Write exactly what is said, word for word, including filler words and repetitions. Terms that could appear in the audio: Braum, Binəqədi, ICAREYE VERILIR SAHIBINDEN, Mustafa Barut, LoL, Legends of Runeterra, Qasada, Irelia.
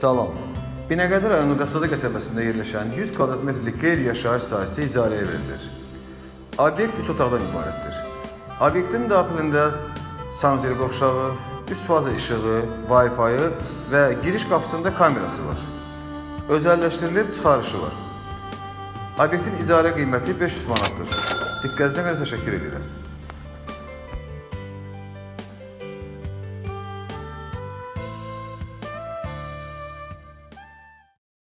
Salam. Binəqədi rayonunun Qasada qəsəbəsində yerləşən yüz kvadrat metrlik qeyri-yaşayış sahəsi icarəyə verilir. Obyekt üç otaqdan ibarətdir. Obyektin daxilində sanitariya qovşağı, üst faza işığı, Wi-Fi-ı və giriş qapısında kamerası var. Özəlləşdirilib çıxarışı var. Obyektin icarə qiyməti beş yüz manatdır. Diqqətinizə görə təşəkkür edirəm.